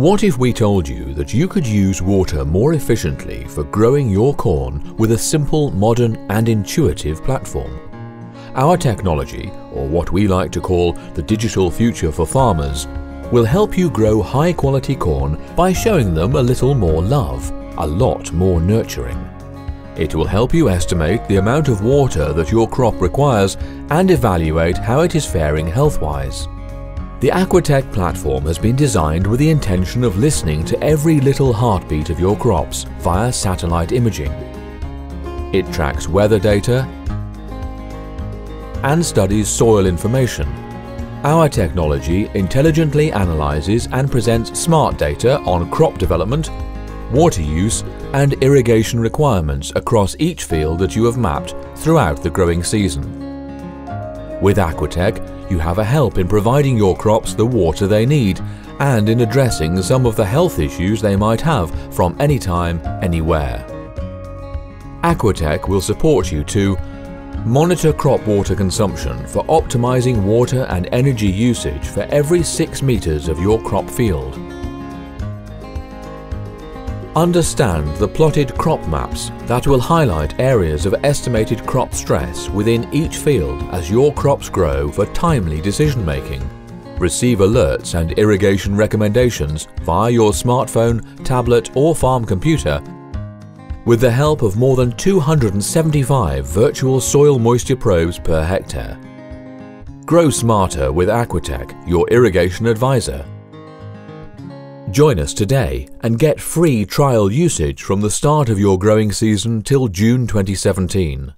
What if we told you that you could use water more efficiently for growing your corn with a simple, modern and intuitive platform? Our technology, or what we like to call the digital future for farmers, will help you grow high-quality corn by showing them a little more love, a lot more nurturing. It will help you estimate the amount of water that your crop requires and evaluate how it is faring health-wise. The AquaTEK platform has been designed with the intention of listening to every little heartbeat of your crops via satellite imaging. It tracks weather data and studies soil information. Our technology intelligently analyzes and presents smart data on crop development, water use and irrigation requirements across each field that you have mapped throughout the growing season. With AquaTEK, you have a help in providing your crops the water they need and in addressing some of the health issues they might have from any time, anywhere. AquaTEK will support you to monitor crop water consumption for optimizing water and energy usage for every 6 meters of your crop field. Understand the plotted crop maps that will highlight areas of estimated crop stress within each field as your crops grow for timely decision making. Receive alerts and irrigation recommendations via your smartphone, tablet or farm computer with the help of more than 275 virtual soil moisture probes per hectare. Grow smarter with AquaTEK, your irrigation advisor. Join us today and get free trial usage from the start of your growing season till June 2017.